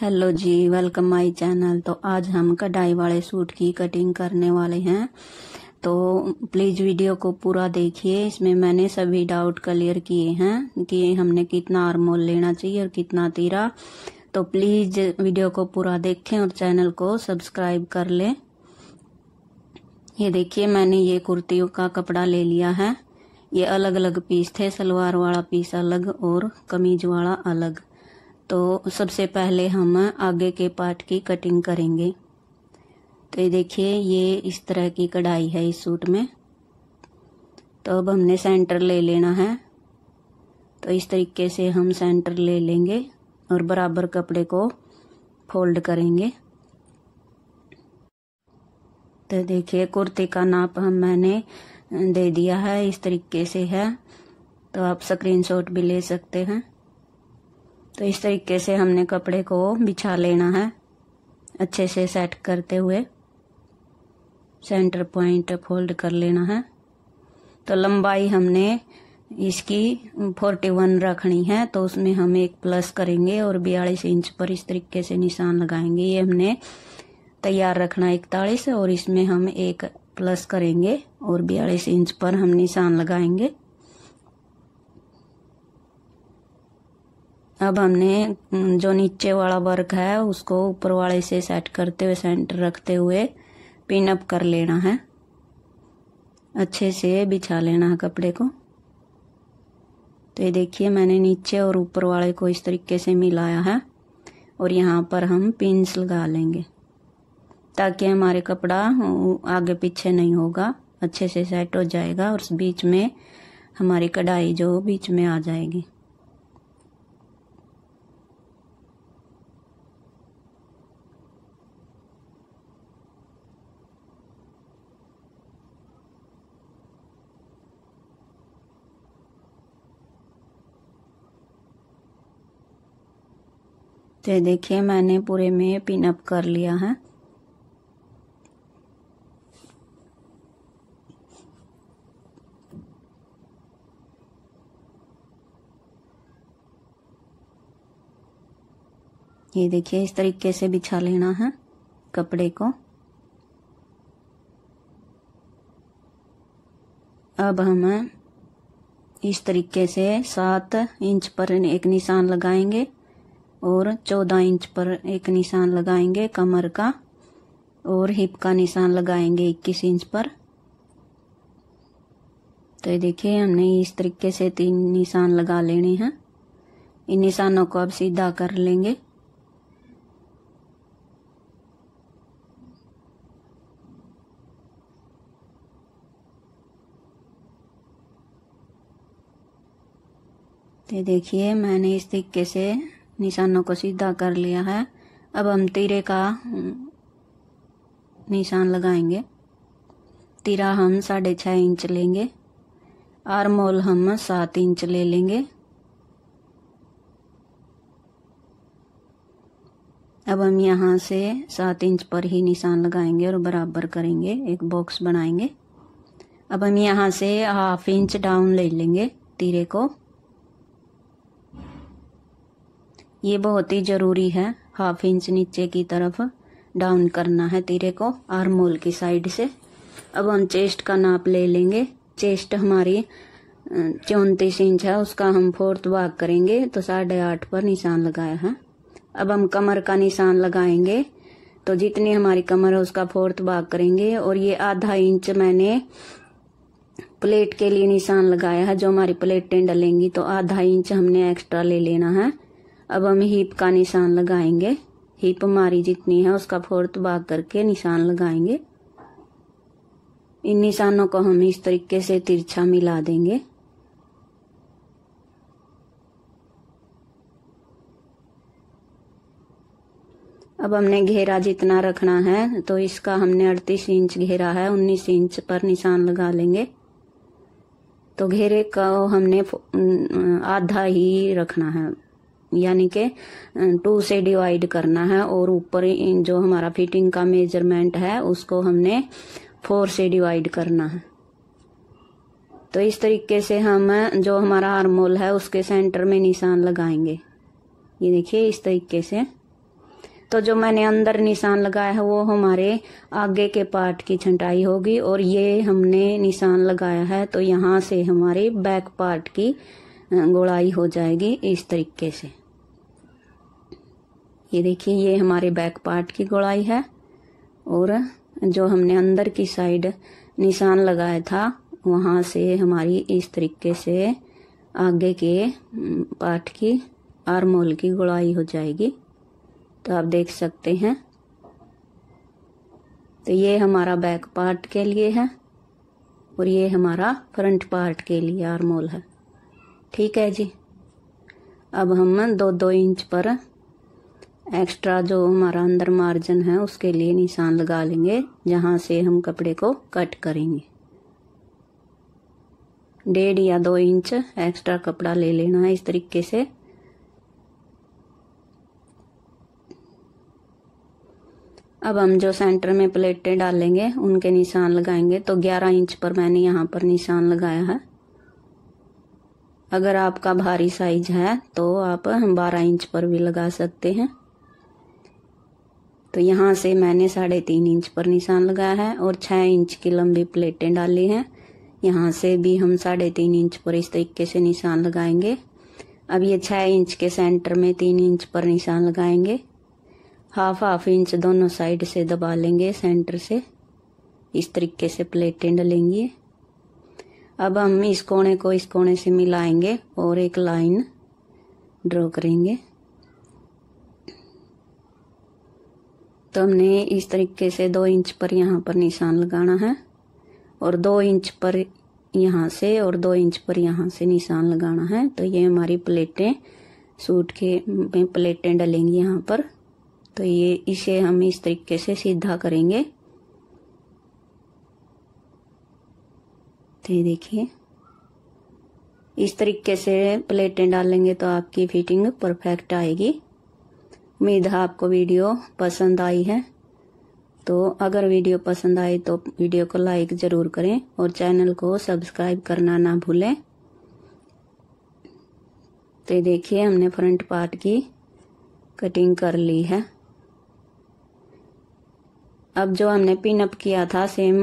Hello ji, welcome my channel. तो आज हम कढ़ाई वाले सूट की कटिंग करने वाले हैं, तो प्लीज़ वीडियो को पूरा देखिए। इसमें मैंने सभी डाउट क्लियर किए हैं कि हमने कितना आर्म होल लेना चाहिए और कितना तीरा। तो प्लीज़ वीडियो को पूरा देखें और चैनल को सब्सक्राइब कर लें। ये देखिए, मैंने ये कुर्तियों का कपड़ा ले लिया है। ये अलग अलग पीस थे, सलवार वाला पीस अलग और कमीज वाला अलग। तो सबसे पहले हम आगे के पार्ट की कटिंग करेंगे। तो ये देखिए, ये इस तरह की कढ़ाई है इस सूट में। तो अब हमने सेंटर ले लेना है। तो इस तरीके से हम सेंटर ले लेंगे और बराबर कपड़े को फोल्ड करेंगे। तो देखिए, कुर्ती का नाप हम मैंने दे दिया है, इस तरीके से है। तो आप स्क्रीनशॉट भी ले सकते हैं। तो इस तरीके से हमने कपड़े को बिछा लेना है, अच्छे से सेट करते हुए सेंटर पॉइंट फोल्ड कर लेना है। तो लंबाई हमने इसकी 41 रखनी है, तो उसमें हम एक प्लस करेंगे और 42 इंच पर इस तरीके से निशान लगाएंगे। ये हमने तैयार रखना 41 और इसमें हम एक प्लस करेंगे और 42 इंच पर हम निशान लगाएंगे। अब हमने जो नीचे वाला वर्क है उसको ऊपर वाले से सेट करते हुए सेंटर रखते हुए पिन अप कर लेना है, अच्छे से बिछा लेना है कपड़े को। तो ये देखिए, मैंने नीचे और ऊपर वाले को इस तरीके से मिलाया है और यहाँ पर हम पिन्स लगा लेंगे ताकि हमारे कपड़ा आगे पीछे नहीं होगा, अच्छे से सेट हो जाएगा और बीच में हमारी कढ़ाई जो बीच में आ जाएगी। तो देखिए, मैंने पूरे में पिन अप कर लिया है। ये देखिए, इस तरीके से बिछा लेना है कपड़े को। अब हम इस तरीके से 7 इंच पर एक निशान लगाएंगे और 14 इंच पर एक निशान लगाएंगे कमर का, और हिप का निशान लगाएंगे 21 इंच पर। तो ये देखिए, हमने इस तरीके से 3 निशान लगा लेने हैं। इन निशानों को अब सीधा कर लेंगे। तो देखिए, मैंने इस तरीके से निशानों को सीधा कर लिया है। अब हम तीरे का निशान लगाएंगे। तीरा हम 6.5 इंच लेंगे, आर्म होल हम 7 इंच ले लेंगे। अब हम यहाँ से 7 इंच पर ही निशान लगाएंगे और बराबर करेंगे, एक बॉक्स बनाएंगे। अब हम यहाँ से 1/2 इंच डाउन ले लेंगे तीरे को। ये बहुत ही ज़रूरी है, 1/2 इंच नीचे की तरफ डाउन करना है तीरे को आर्म होल की साइड से। अब हम चेस्ट का नाप ले लेंगे। चेस्ट हमारी 34 इंच है, उसका हम 4वां भाग करेंगे। तो 8.5 पर निशान लगाया है। अब हम कमर का निशान लगाएंगे, तो जितनी हमारी कमर है उसका 4वां भाग करेंगे। और ये 0.5 इंच मैंने प्लेट के लिए निशान लगाया है, जो हमारी प्लेटें डलेंगी, तो 0.5 इंच हमने एक्स्ट्रा ले लेना है। अब हम हिप का निशान लगाएंगे। हिप हमारी जितनी है उसका 4वां भाग करके निशान लगाएंगे। इन निशानों को हम इस तरीके से तिरछा मिला देंगे। अब हमने घेरा जितना रखना है, तो इसका हमने 38 इंच घेरा है, 19 इंच पर निशान लगा लेंगे। तो घेरे का हमने 0.5 ही रखना है, यानी कि 2 से डिवाइड करना है। और ऊपर जो हमारा फिटिंग का मेजरमेंट है उसको हमने 4 से डिवाइड करना है। तो इस तरीके से हम जो हमारा आर्म होल है उसके सेंटर में निशान लगाएंगे। ये देखिए, इस तरीके से तो जो मैंने अंदर निशान लगाया है वो हमारे आगे के पार्ट की छंटाई होगी, और ये हमने निशान लगाया है तो यहाँ से हमारे बैक पार्ट की गोलाई हो जाएगी इस तरीके से। ये देखिए, ये हमारे बैक पार्ट की गोलाई है, और जो हमने अंदर की साइड निशान लगाया था वहाँ से हमारी इस तरीके से आगे के पार्ट की आर्म होल की गोलाई हो जाएगी। तो आप देख सकते हैं, तो ये हमारा बैक पार्ट के लिए है और ये हमारा फ्रंट पार्ट के लिए आर्म होल है। ठीक है जी, अब हम 2-2 इंच पर एक्स्ट्रा जो हमारा अंदर मार्जिन है उसके लिए निशान लगा लेंगे, जहाँ से हम कपड़े को कट करेंगे। 1.5 या 2 इंच एक्स्ट्रा कपड़ा ले लेना है इस तरीके से। अब हम जो सेंटर में प्लेटें डालेंगे उनके निशान लगाएंगे, तो 11 इंच पर मैंने यहाँ पर निशान लगाया है। अगर आपका भारी साइज है तो आप 12 इंच पर भी लगा सकते हैं। तो यहाँ से मैंने 3.5 इंच पर निशान लगाया है और 6 इंच की लंबी प्लेटें डाली हैं। यहाँ से भी हम 3.5 इंच पर इस तरीके से निशान लगाएंगे। अब ये 6 इंच के सेंटर में 3 इंच पर निशान लगाएंगे, 1/2-1/2 इंच दोनों साइड से दबा लेंगे सेंटर से। इस तरीके से प्लेटें डलेंगी। अब हम इस कोने को इस कोने से मिलाएंगे और एक लाइन ड्रॉ करेंगे। तो हमने इस तरीके से 2 इंच पर यहाँ पर निशान लगाना है, और 2 इंच पर यहाँ से और 2 इंच पर यहाँ से निशान लगाना है। तो ये हमारी प्लेटें सूट के में प्लेटें डलेंगी यहाँ पर। तो ये इसे हम इस तरीके से सीधा करेंगे। तो ये देखिए, इस तरीके से प्लेटें डालेंगे तो आपकी फिटिंग परफेक्ट आएगी। उम्मीद है आपको वीडियो पसंद आई है। तो अगर वीडियो पसंद आए तो वीडियो को लाइक जरूर करें और चैनल को सब्सक्राइब करना ना भूलें। तो ये देखिए, हमने फ्रंट पार्ट की कटिंग कर ली है। अब जो हमने पिनअप किया था सेम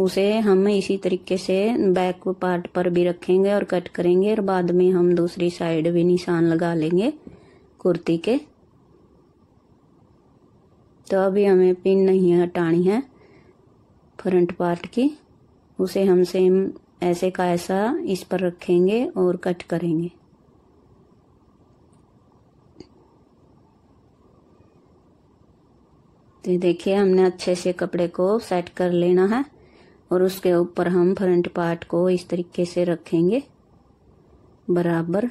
उसे हम इसी तरीके से बैक पार्ट पर भी रखेंगे और कट करेंगे, और बाद में हम दूसरी साइड भी निशान लगा लेंगे कुर्ती के। तो अभी हमें पिन नहीं हटानी है फ्रंट पार्ट की, उसे हम सेम ऐसे का ऐसा इस पर रखेंगे और कट करेंगे। तो देखिए, हमने अच्छे से कपड़े को सेट कर लेना है, और उसके ऊपर हम फ्रंट पार्ट को इस तरीके से रखेंगे बराबर।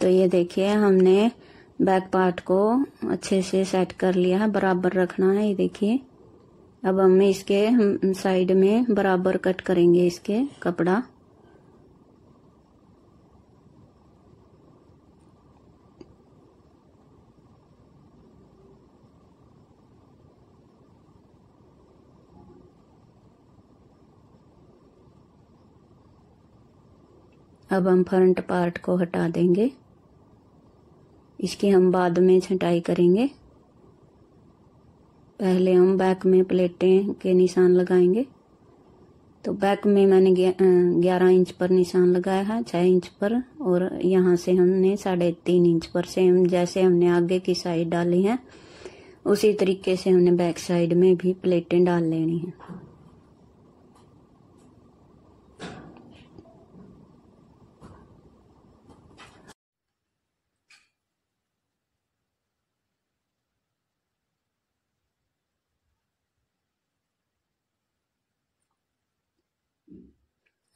तो ये देखिए, हमने बैक पार्ट को अच्छे से सेट कर लिया है, बराबर रखना है। ये देखिए, अब हम इसके साइड में बराबर कट करेंगे इसके कपड़ा। अब हम फ्रंट पार्ट को हटा देंगे, इसकी हम बाद में छंटाई करेंगे। पहले हम बैक में प्लेटें के निशान लगाएंगे। तो बैक में मैंने 11 इंच पर निशान लगाया है, 6 इंच पर, और यहाँ से हमने 3.5 इंच पर सेम जैसे हमने आगे की साइड डाली है उसी तरीके से हमने बैक साइड में भी प्लेटें डाल लेनी है।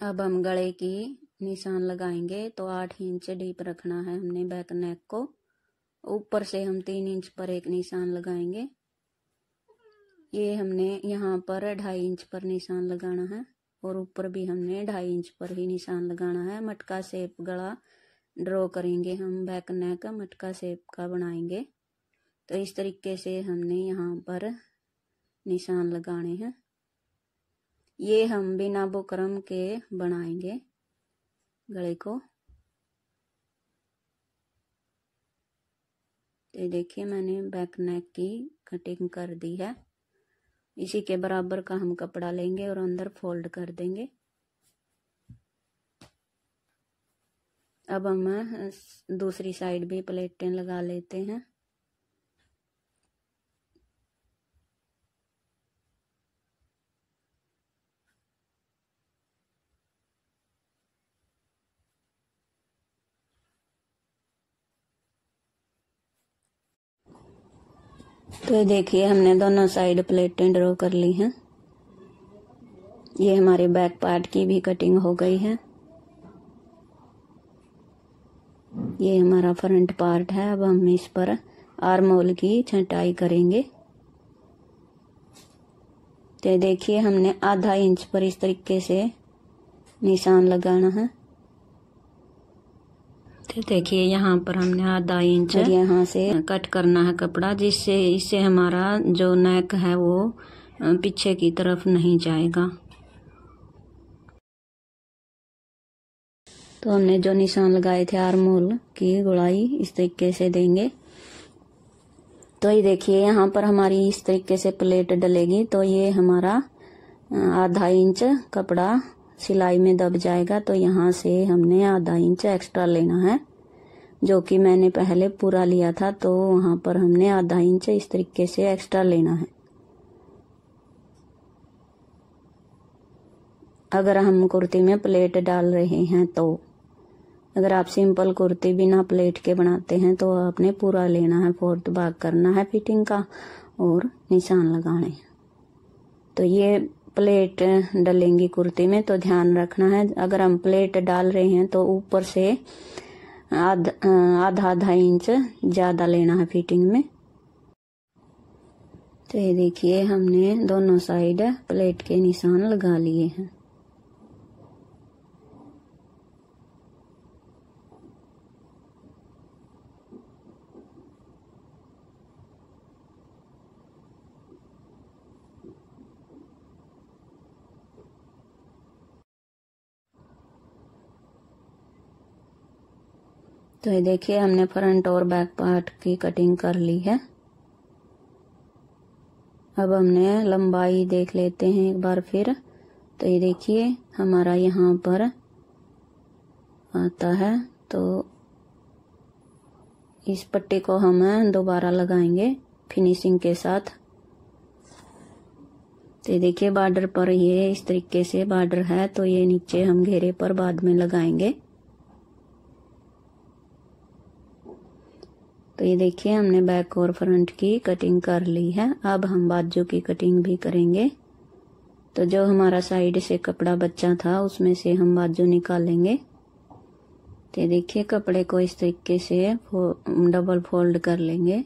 अब हम गले की निशान लगाएंगे, तो 8 इंच डीप रखना है हमने बैक नेक को। ऊपर से हम 3 इंच पर एक निशान लगाएंगे। ये हमने यहाँ पर 2.5 इंच पर निशान लगाना है, और ऊपर भी हमने 2.5 इंच पर ही निशान लगाना है। मटका शेप गला ड्रॉ करेंगे हम, बैक नेक मटका शेप का बनाएंगे। तो इस तरीके से हमने यहाँ पर निशान लगाने हैं। ये हम बिना बुकरम के बनाएंगे गले को। ये देखिए मैंने बैक नेक की कटिंग कर दी है। इसी के बराबर का हम कपड़ा लेंगे और अंदर फोल्ड कर देंगे। अब हम दूसरी साइड भी प्लेटें लगा लेते हैं। तो ये देखिए हमने दोनों साइड प्लेटें ड्रॉ कर ली हैं। ये हमारे बैक पार्ट की भी कटिंग हो गई है। ये हमारा फ्रंट पार्ट है। अब हम इस पर आर्म होल की छंटाई करेंगे। तो देखिए हमने आधा इंच पर इस तरीके से निशान लगाना है। तो देखिए यहाँ पर हमने आधा इंच यहाँ से कट करना है कपड़ा, जिससे इससे हमारा जो नेक है वो पीछे की तरफ नहीं जाएगा। तो हमने जो निशान लगाए थे आर्म होल की गुड़ाई इस तरीके से देंगे। तो ये देखिए यहाँ पर हमारी इस तरीके से प्लेट डलेगी। तो ये हमारा आधा इंच कपड़ा सिलाई में दब जाएगा। तो यहाँ से हमने आधा इंच एक्स्ट्रा लेना है, जो कि मैंने पहले पूरा लिया था। तो वहाँ पर हमने आधा इंच इस तरीके से एक्स्ट्रा लेना है। अगर हम कुर्ती में प्लेट डाल रहे हैं तो, अगर आप सिंपल कुर्ती बिना प्लेट के बनाते हैं तो आपने पूरा लेना है, फोर्थ भाग करना है फिटिंग का और निशान लगाने। तो ये प्लेट डलेंगी कुर्ती में, तो ध्यान रखना है। अगर हम प्लेट डाल रहे हैं तो ऊपर से आधा इंच ज़्यादा लेना है फिटिंग में। तो ये देखिए हमने दोनों साइड प्लेट के निशान लगा लिए हैं। तो ये देखिए हमने फ्रंट और बैक पार्ट की कटिंग कर ली है। अब हमने लंबाई देख लेते हैं एक बार फिर। तो ये देखिए हमारा यहाँ पर आता है। तो इस पट्टी को हम दोबारा लगाएंगे फिनिशिंग के साथ। तो ये देखिए बॉर्डर पर ये इस तरीके से बॉर्डर है। तो ये नीचे हम घेरे पर बाद में लगाएंगे। तो ये देखिए हमने बैक और फ्रंट की कटिंग कर ली है। अब हम बाजू की कटिंग भी करेंगे। तो जो हमारा साइड से कपड़ा बचा था उसमें से हम बाजू निकालेंगे। तो ये देखिए कपड़े को इस तरीके से डबल फोल्ड कर लेंगे।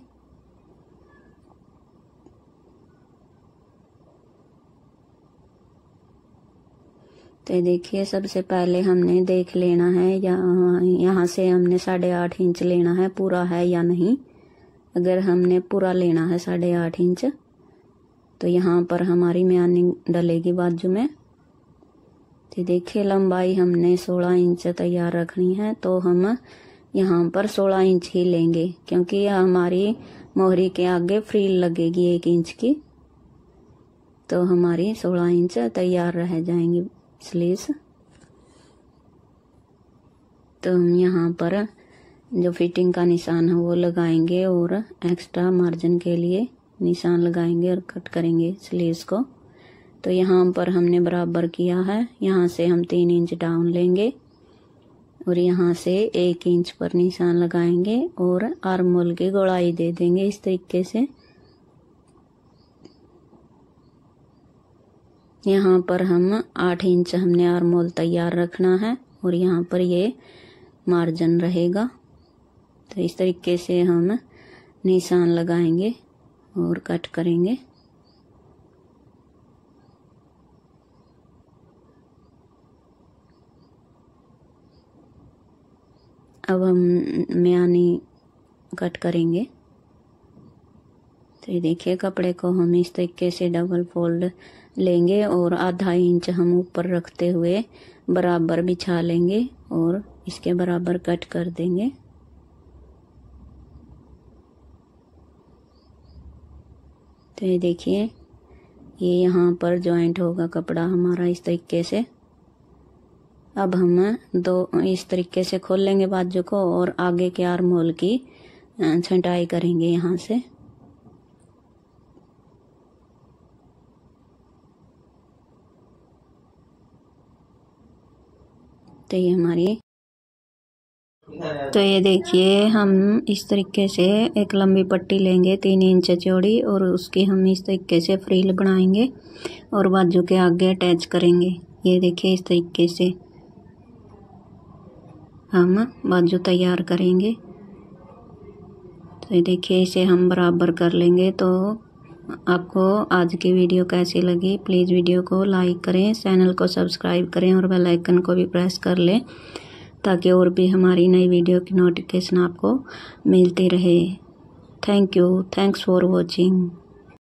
तो ये देखिए सबसे पहले हमने देख लेना है, यहाँ से हमने 8.5 इंच लेना है, पूरा है या नहीं। अगर हमने पूरा लेना है 8.5 इंच, तो यहाँ पर हमारी म्यानिंग डलेगी बाजू में। तो देखिए लंबाई हमने 16 इंच तैयार रखनी है। तो हम यहाँ पर 16 इंच ही लेंगे, क्योंकि हमारी मोहरी के आगे फ्रील लगेगी 1 इंच की। तो हमारी 16 इंच तैयार रह जाएंगी स्लीव्स। तो हम यहाँ पर जो फिटिंग का निशान है वो लगाएंगे और एक्स्ट्रा मार्जिन के लिए निशान लगाएंगे और कट करेंगे स्लीव्स को। तो यहाँ पर हमने बराबर किया है। यहाँ से हम 3 इंच डाउन लेंगे और यहाँ से 1 इंच पर निशान लगाएंगे और आर्म होल की गोलाई दे देंगे इस तरीके से। यहाँ पर हम 8 इंच हमने आर्म होल तैयार रखना है और यहाँ पर ये मार्जिन रहेगा। तो इस तरीके से हम निशान लगाएंगे और कट करेंगे। अब हम म्यानी कट करेंगे। तो ये देखिए कपड़े को हम इस तरीके से डबल फोल्ड लेंगे और आधा इंच हम ऊपर रखते हुए बराबर बिछा लेंगे और इसके बराबर कट कर देंगे। तो ये देखिए ये यहाँ पर जॉइंट होगा कपड़ा हमारा इस तरीके से। अब हम दो इस तरीके से खोल लेंगे बाजू को और आगे के आर्म होल की छंटाई करेंगे यहाँ से। तो ये हमारी, तो ये देखिए हम इस तरीके से एक लंबी पट्टी लेंगे 3 इंच चौड़ी और उसकी हम इस तरीके से फ्रील बनाएंगे और बाजू के आगे अटैच करेंगे। ये देखिए इस तरीके से हम बाजू तैयार करेंगे। तो ये देखिए इसे हम बराबर कर लेंगे। तो आपको आज की वीडियो कैसी लगी, प्लीज़ वीडियो को लाइक करें, चैनल को सब्सक्राइब करें और बेल आइकन को भी प्रेस कर लें ताकि और भी हमारी नई वीडियो की नोटिफिकेशन आपको मिलती रहे। Thank you, thanks for watching.